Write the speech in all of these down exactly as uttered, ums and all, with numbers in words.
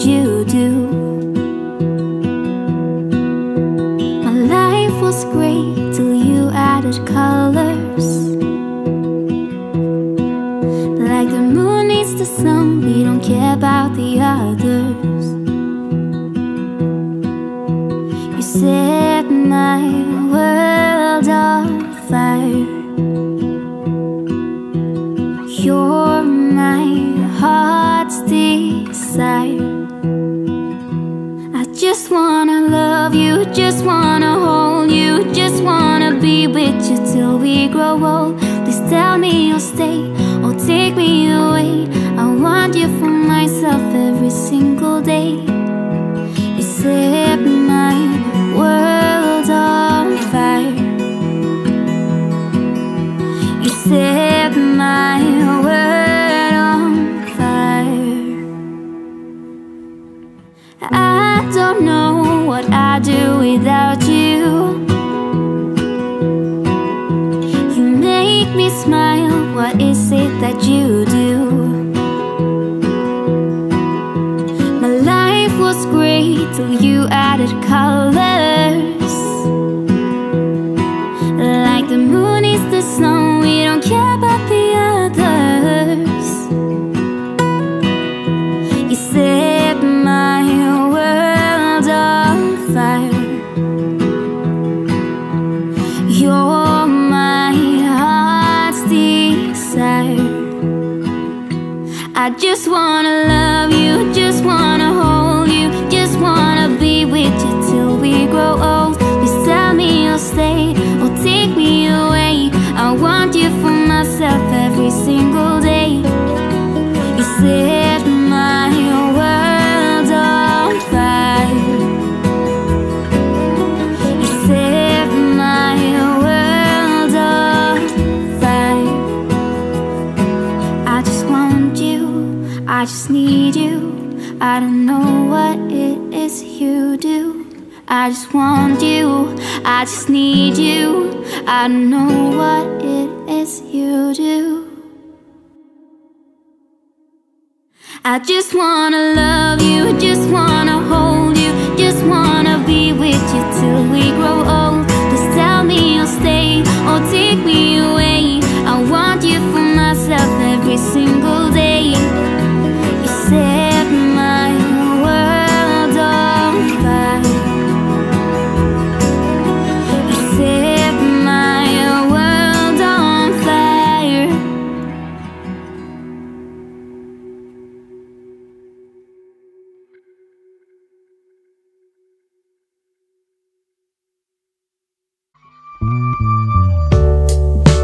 what you do. My life was great till you added colors. Like the moon needs the sun, we don't care about the others. You set my world on fire. You're my heart's desire. I just wanna love you, just wanna hold you, just wanna be with you till we grow old. Please tell me you'll stay or take me away. I want you for myself every single day. You set my world on fire. You set my I do without you. You make me smile. What is it that you do? My life was great till you added colors. Like the moon is the sun, we don't care about the others. You set my world on fire. You're my heart's desire. I just wanna love you, just wanna hold you, just wanna be with you till we grow old. Please tell me you'll stay or take me away. I want you for myself every single day. You set my world on fire. I just need you. I don't know what it is you do. I just want you. I just need you. I don't know what it is you do. I just wanna love you, just wanna hold you, just wanna be with you till we grow old. Please tell me you'll stay or take me away. I want you for myself every single day. Set my world on fire. You set my world on fire. Mm-hmm.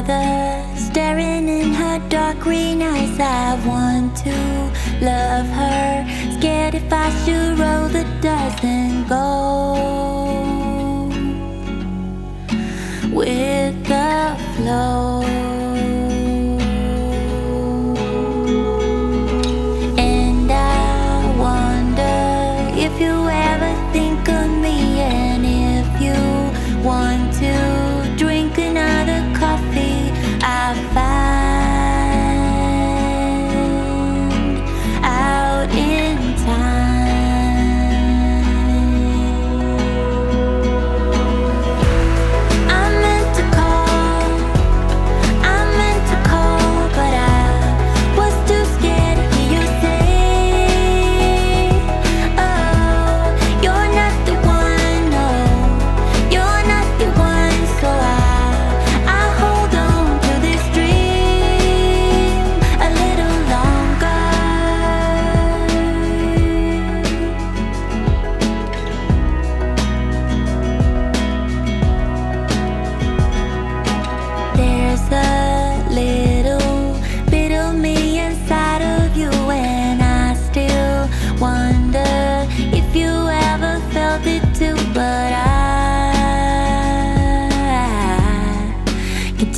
mother, staring in her dark green eyes. I want to love her, scared if I should roll the dice and go with the flow. And I wonder if you ever think of me, and if you want to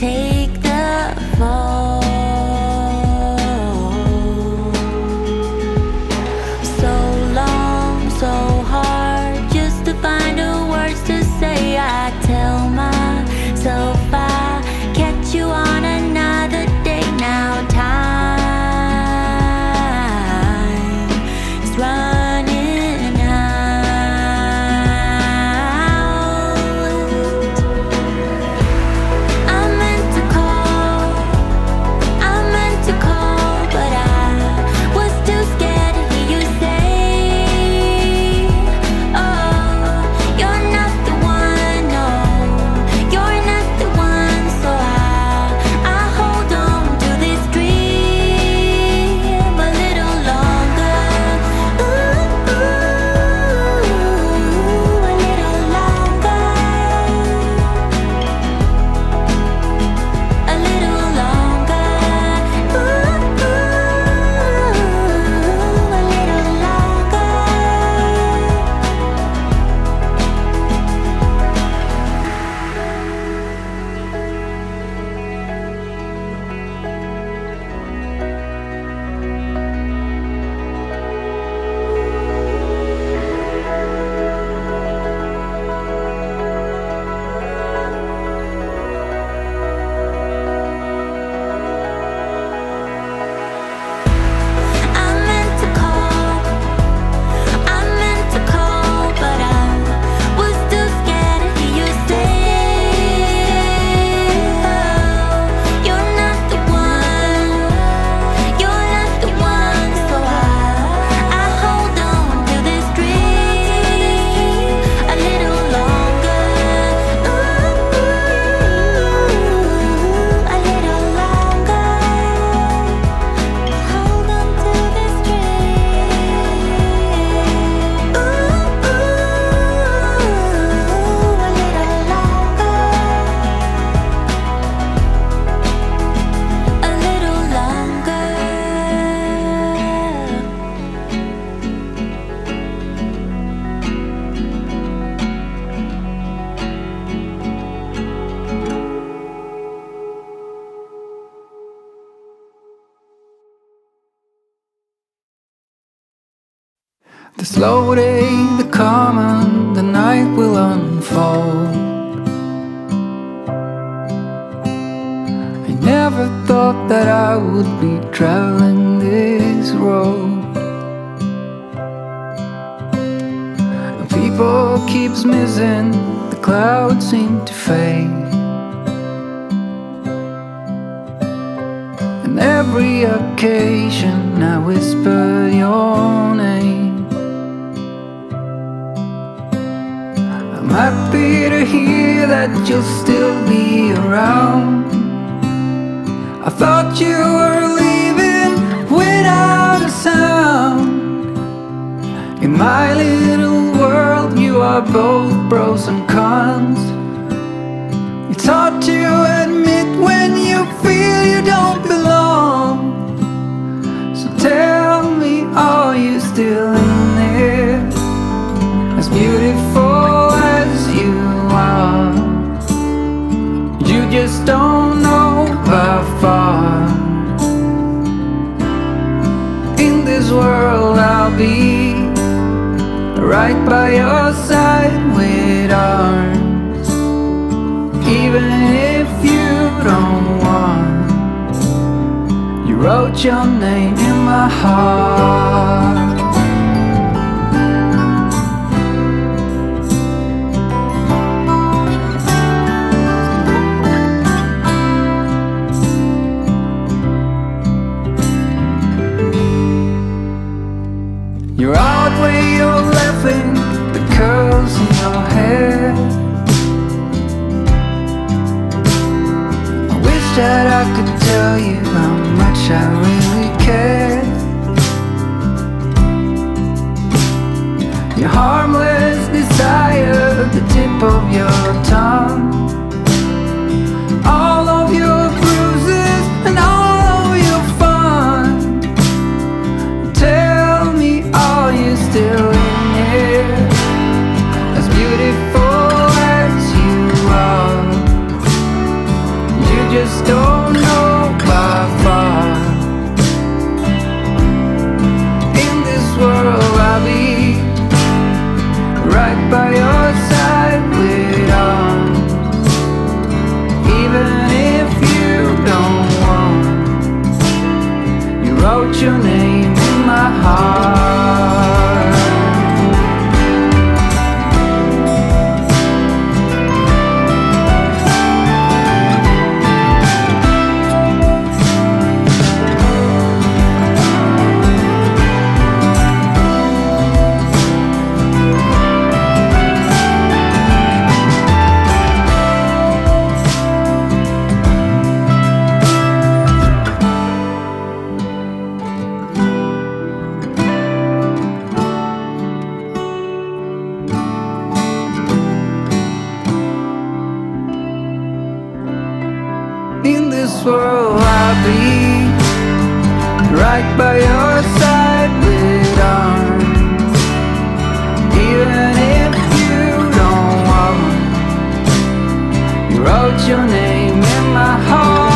take the fall. So long, so hard, just to find the words to say. I tell myself I catch you on another day. Now time is running out. I'm the slow day, the calm, and the night will unfold. I never thought that I would be traveling this road. And people keeps missing, the clouds seem to fade, and every occasion I whisper your name. I'm happy to hear that you'll still be around. I thought you were leaving without a sound. In my little world you are both pros and cons. It's hard to admit when you right by your side with arms, even if you don't want. You wrote your name in my heart. Your odd way of laughing, the curls in your hair. I wish that I could tell you how much I really care. Your harmless desire, the tip of your tongue. All of your bruises and all of your fun. Tell me, are you still in here? As beautiful as you are, you just don't know by far. In this world I'll be right by your side with arms, even if you don't want. You wrote your name in my heart. In this world I'll be right by your side with arms, even if you don't want. You wrote your name in my heart.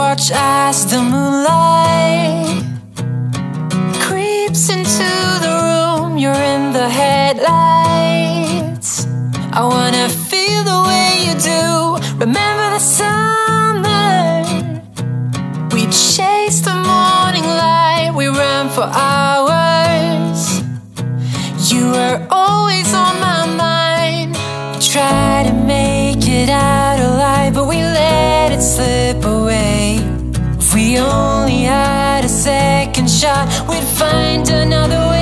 Watch as the moonlight creeps into the room. You're in the headlights. I wanna feel the way you do. Remember the summer, we chased the morning light, we ran for hours. You were always on my mind. I tried to make it out alive, but we let it slip away. We only had a second shot, we'd find another way.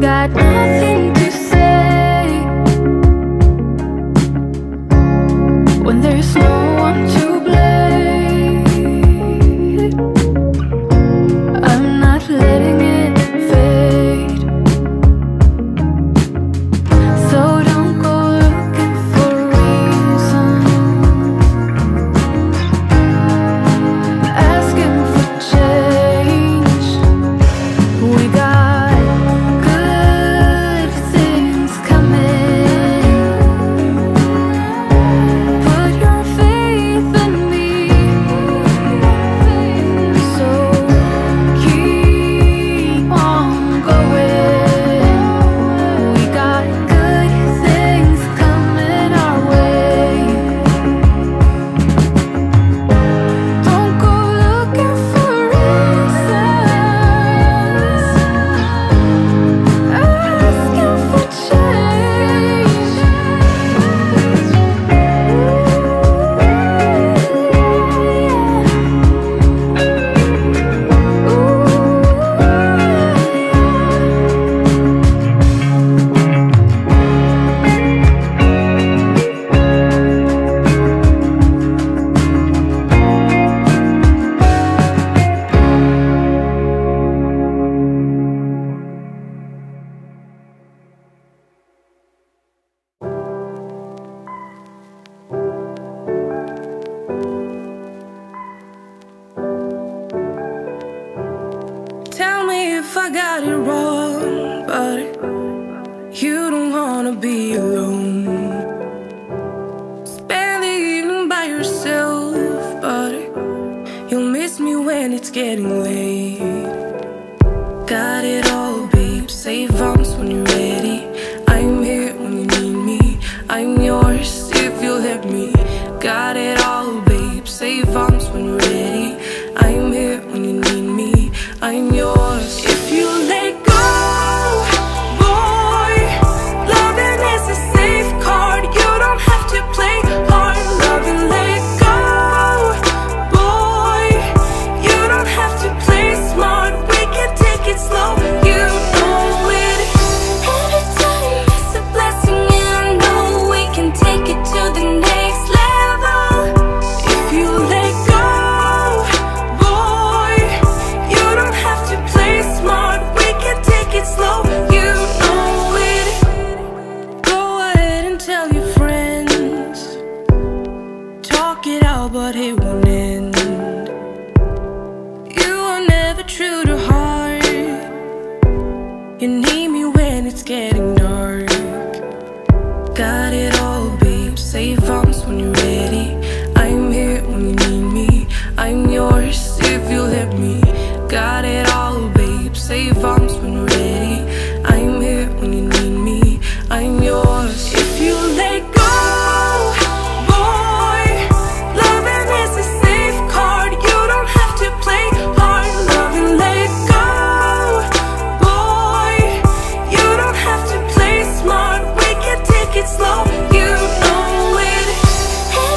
got nothing to say when there's no one to blame. I'm not letting it fade, so don't go looking for reasons, asking for change. We got I got it wrong, but you don't wanna be alone. Spend the evening by yourself, but you'll miss me when it's getting late. Got it all, babe, save arms when you're ready. I'm here when you need me, I'm yours if you'll let me. Got it all, babe, save arms when you're ready. I'm here when you need me, I'm yours.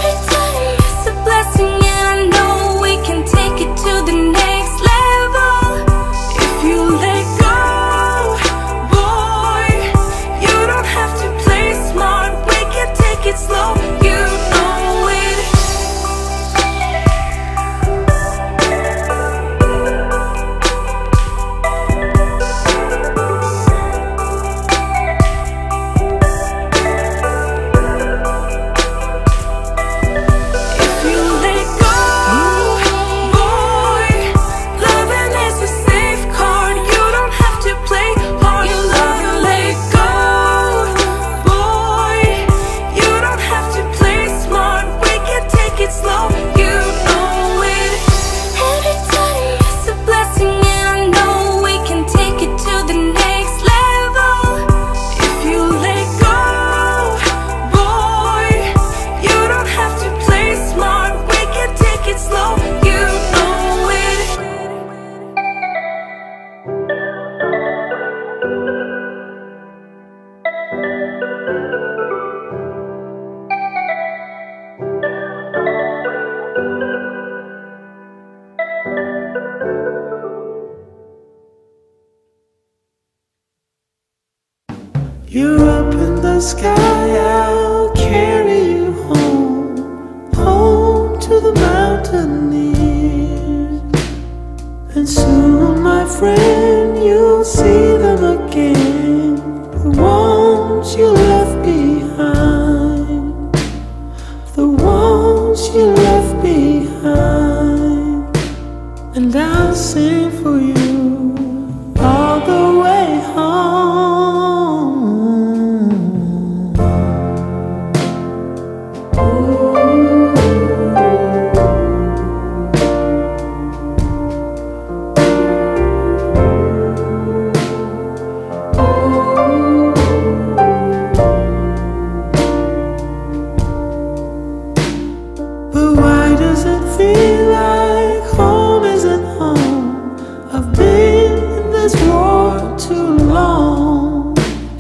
It's a blessing and I know we can take it to the next level. You're up in the sky, I'll carry you home, home to the mountaineers. And soon, my friend, you'll see them again, the ones you left behind, the ones you left behind. And I'll sing for you all the way home.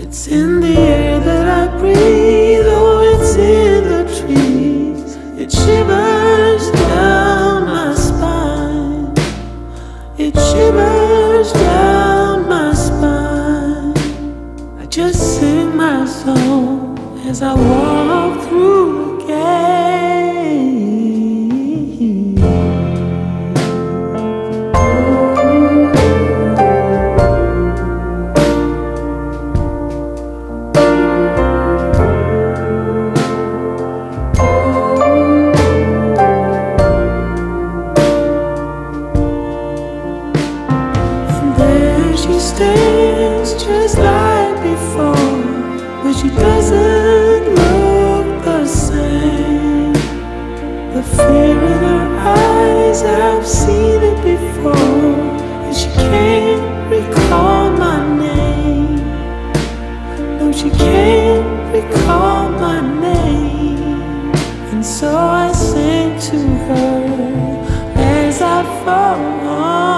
It's in the air that I breathe, oh, it's in the trees. It shivers down my spine. It shivers down my spine. I just sing my song as I walk through the gate. She stands just like before, but she doesn't look the same. The fear in her eyes, I've seen it before, and she can't recall my name. No, she can't recall my name. And so I sing to her as I fall on.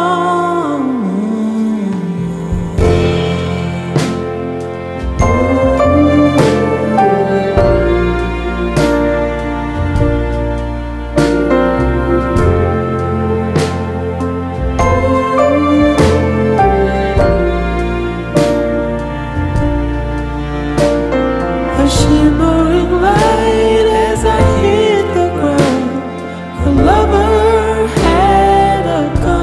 Shimmering light as I hit the ground, her lover had a gun.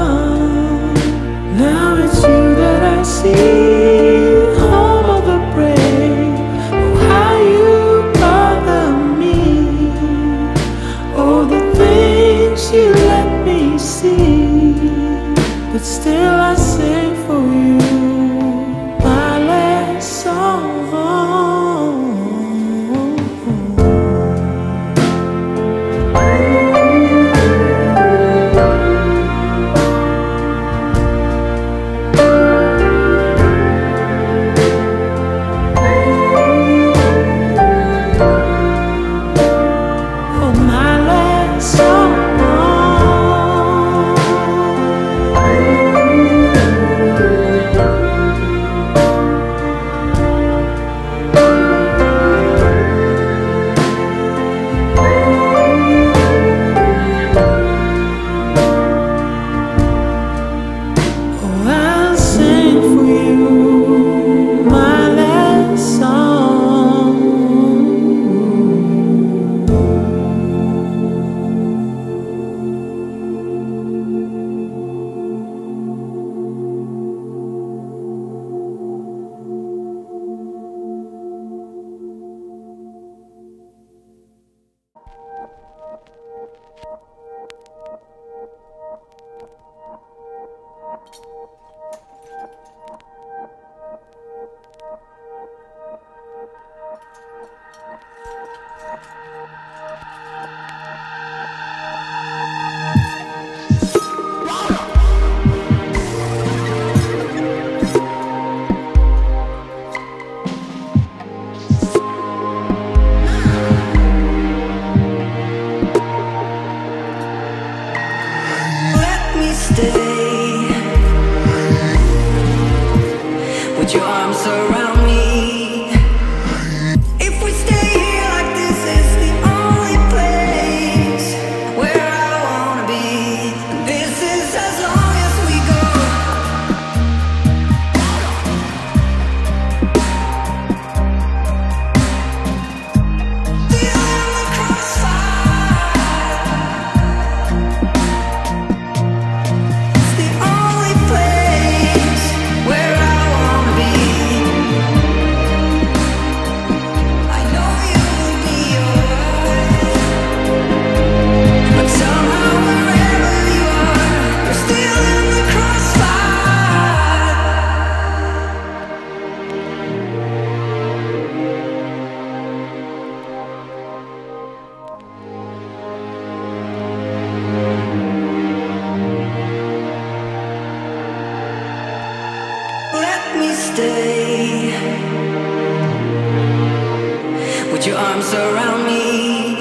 surround me.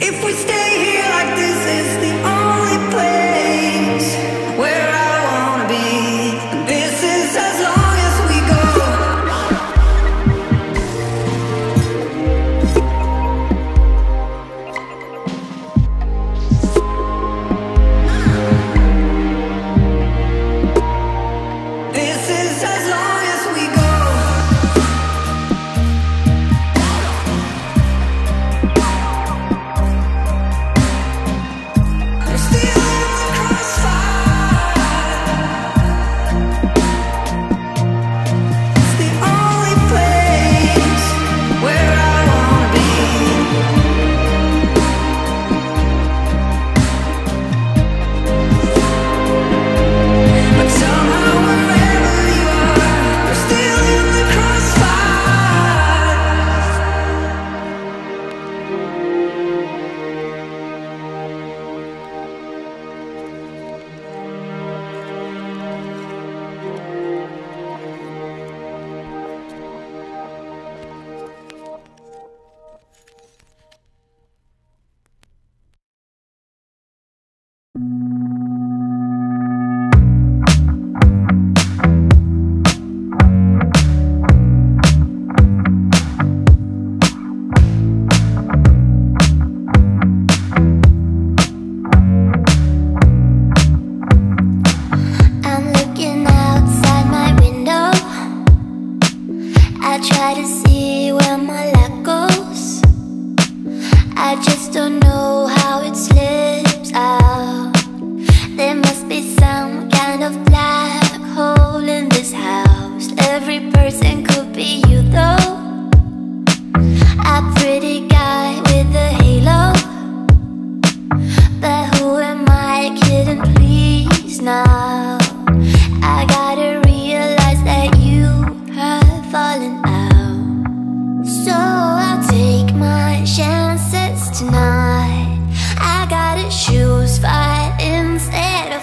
If we stay here like this, it's the only place where I wanna be. This is as long as we go. This is as long as we go.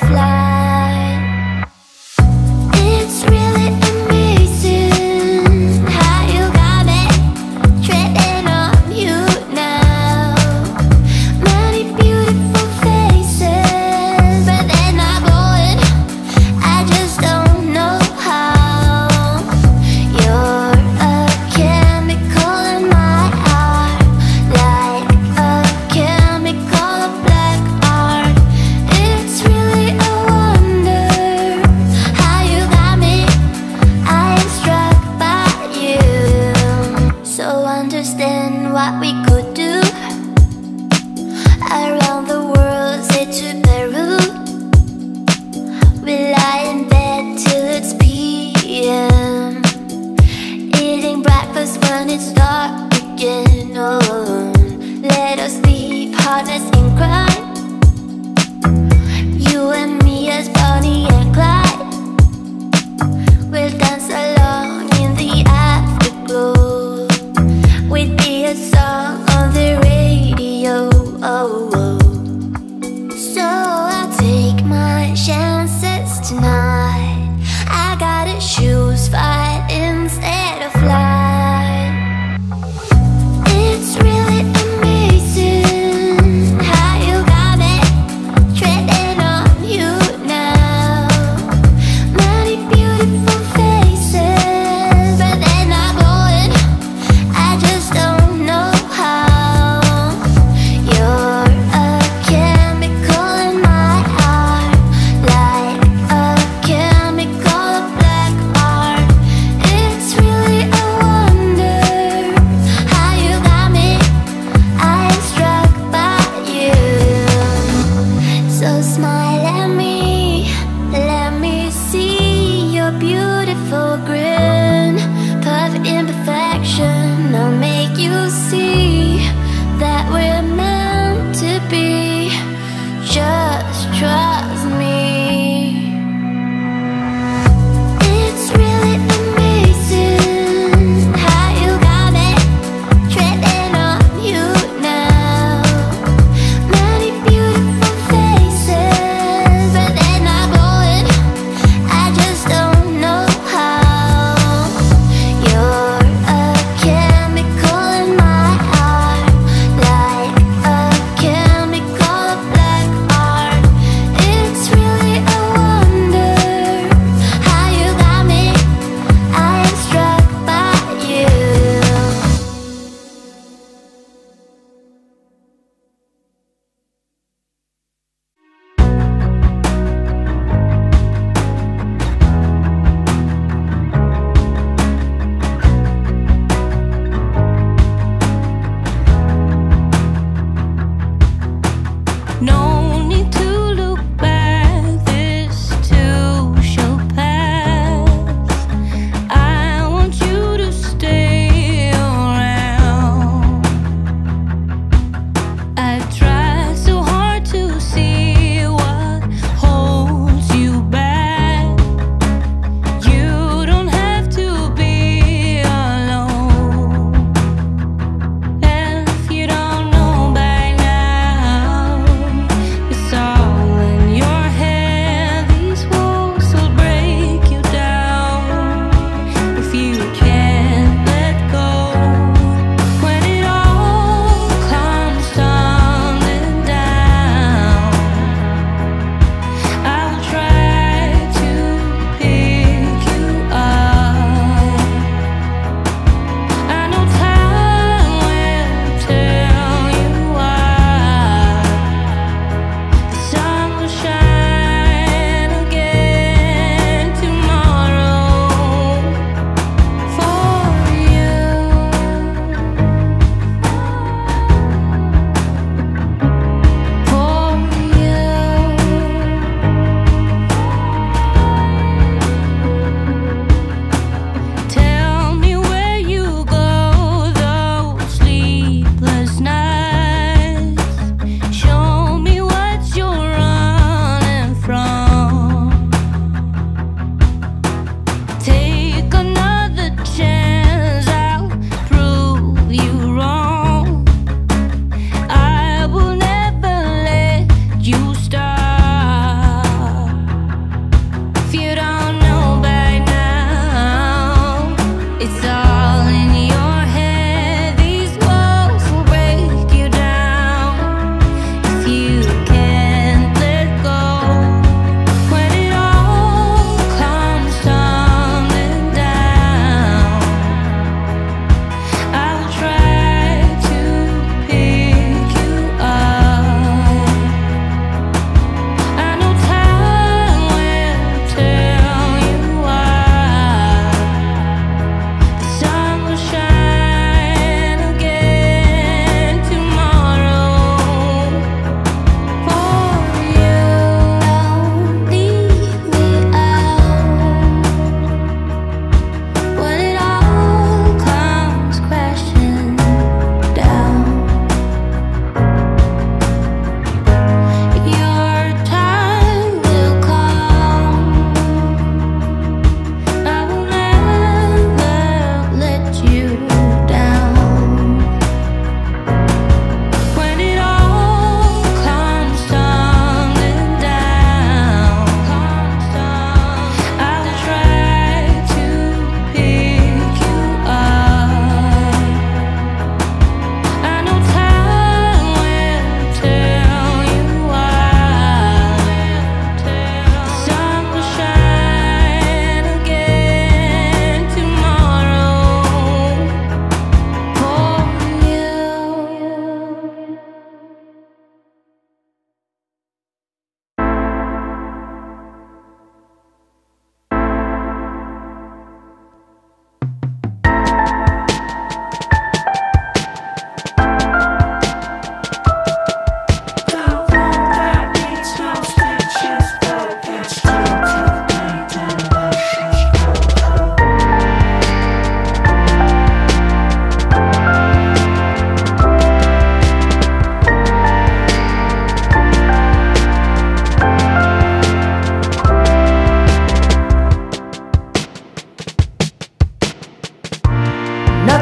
Fly. It's really amazing how you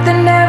Need a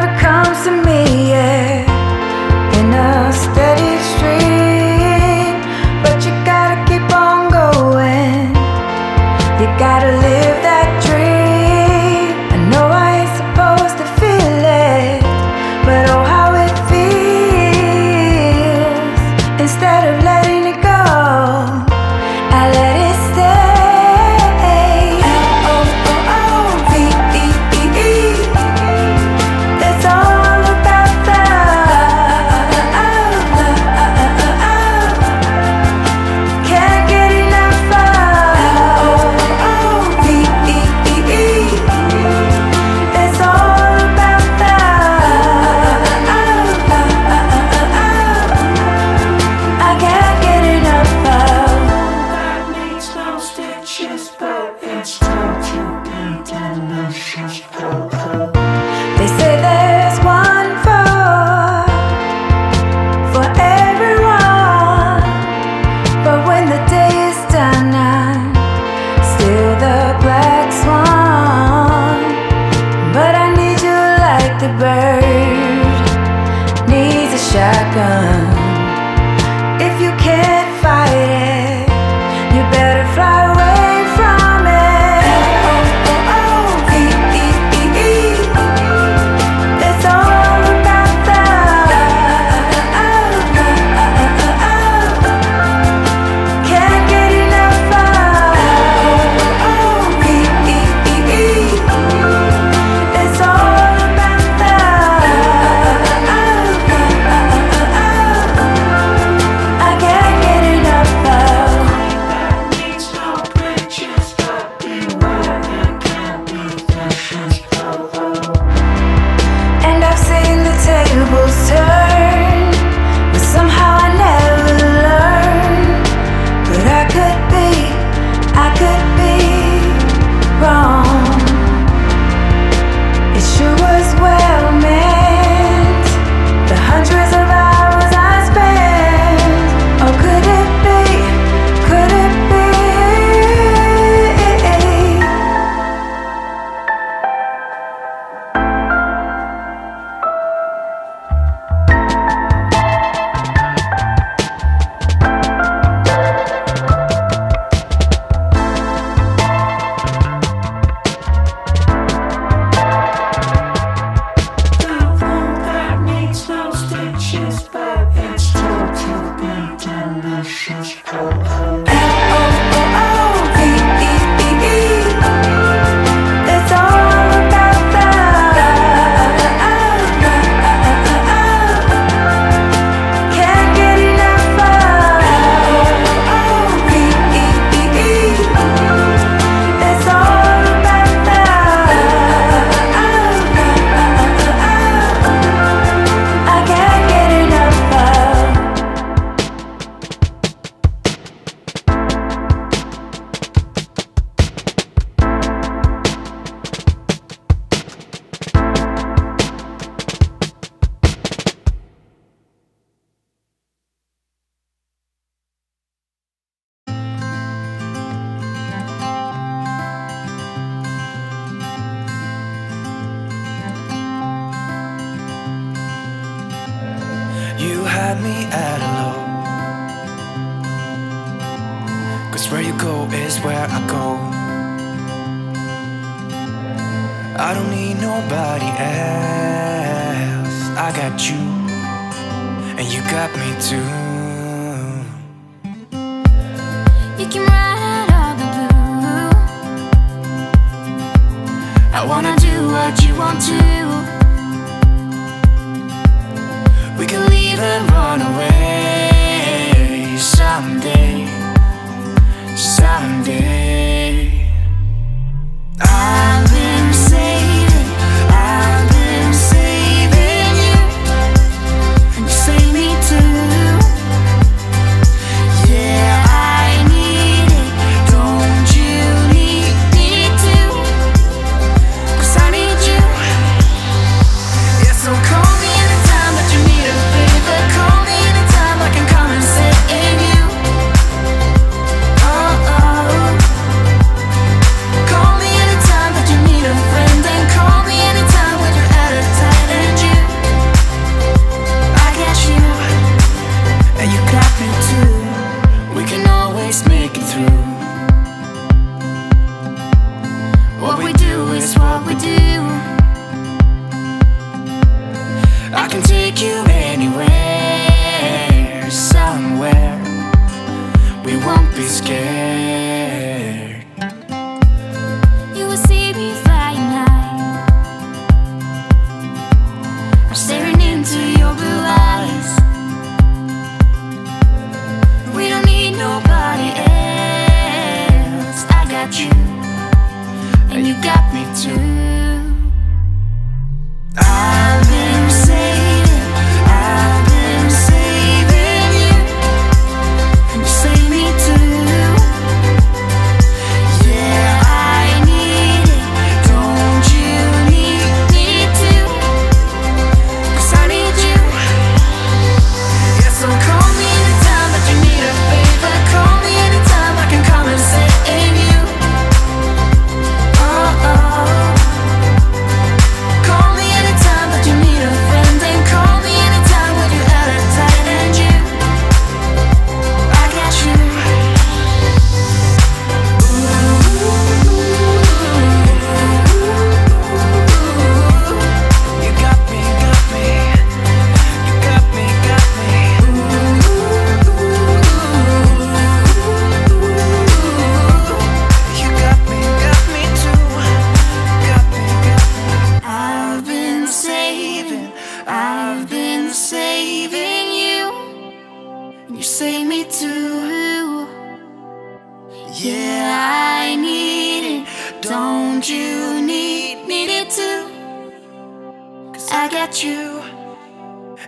I got you,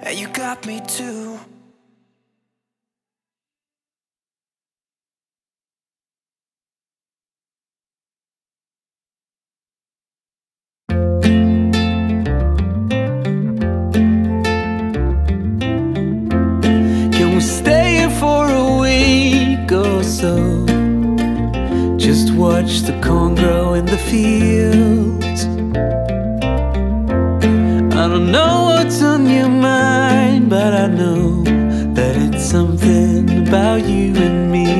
and you got me too. Can we stay here for a week or so? Just watch the corn grow in the fields. I don't know what's on your mind, but I know that it's something about you and me.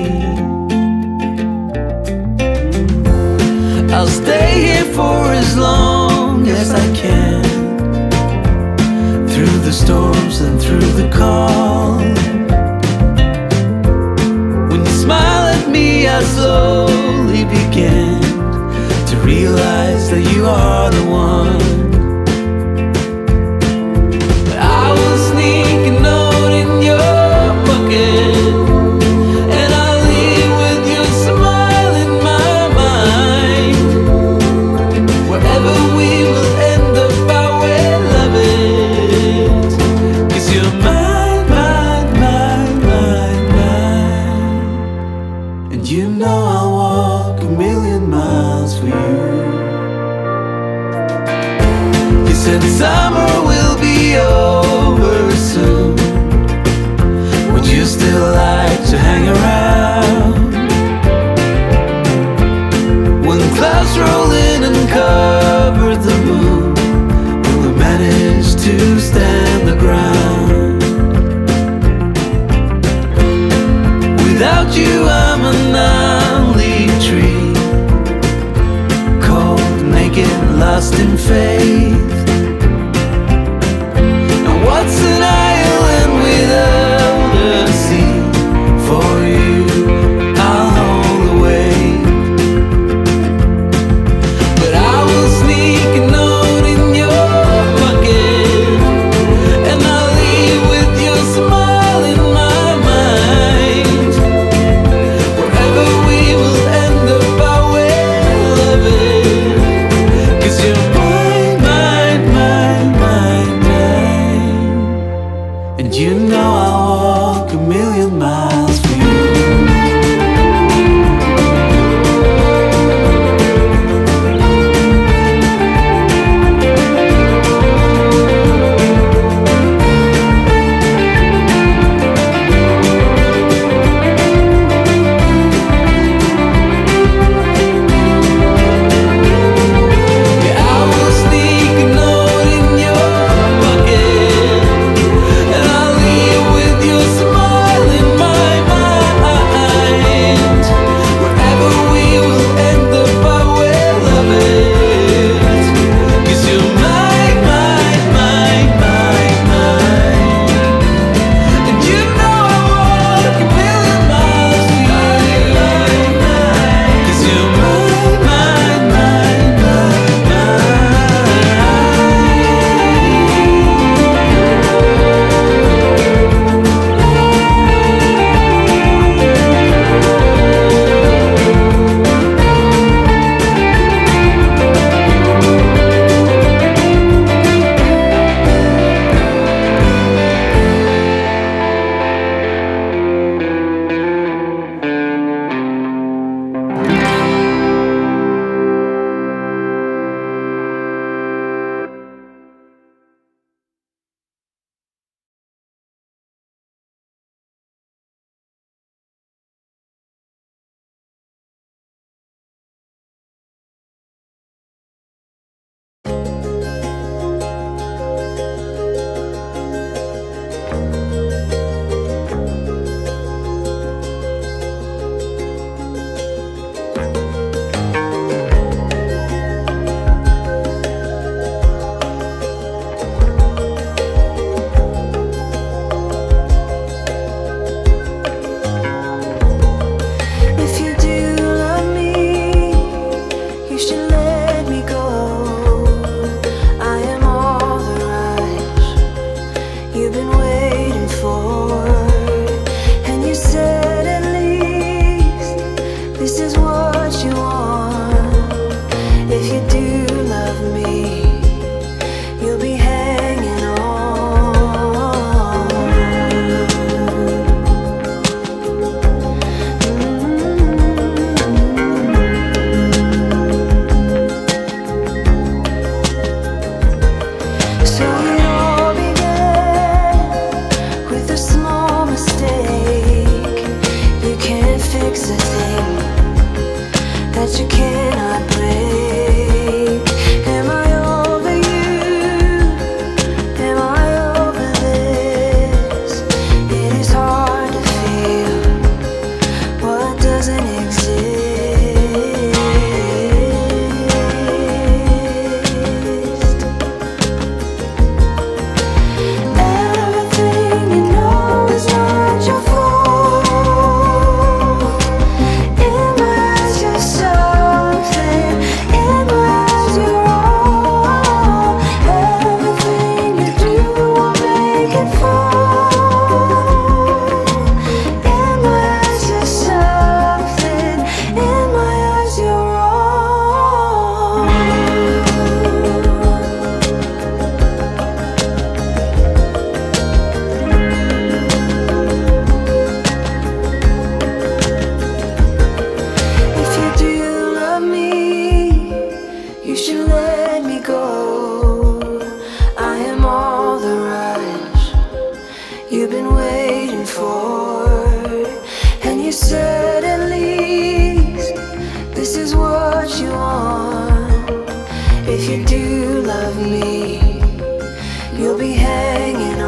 I'll stay here for as long as I can, through the storms and through the calm. When you smile at me, I slowly begin to realize that you are the one. You know I want If you do love me, you'll be hanging